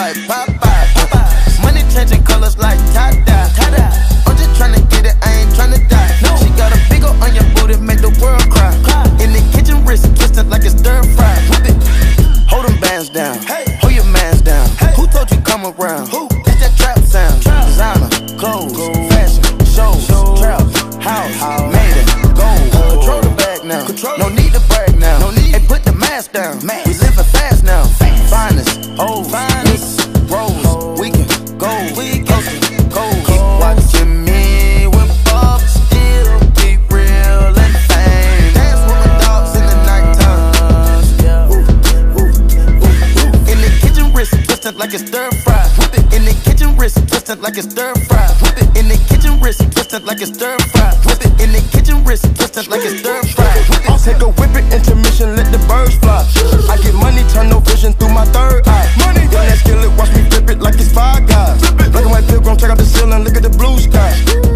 like Popeye. Money changing colors like tie-dye. I'm just tryna get it, I ain't tryna die. She got a big ol' onion booty, make the world cry. In the kitchen, wrist twistin' like it's stir fry. Whip it, hold them bands down, hold your mans down. Who told you come around? Who? That's that trap sound. Designer, clothes, fashion, shows, trap, house, made it, gold. Control the bag now, no need to brag now. Hey, put the mask down, we livin' fast now. Finest, old, finest, rose, weekend, gold, coastin', gold. Keep watchin' me with Bob, still keep real and fame. Dance with my dogs in the nighttime. In the kitchen, wrist twistin' like it's stir fry. In the kitchen, wrist twistin' like it's stir fry. In the kitchen, wrist twistin' like it's stir fry. In the kitchen, wrist twistin' like it's stir fry. I'll take a whip it, intermission, let the birds fly. I get money, turn no vision through my third eye. Money, run that skillet, watch me flip it like it's Five Guys. Black and white pilgrim, check out the ceiling, look at the blue sky.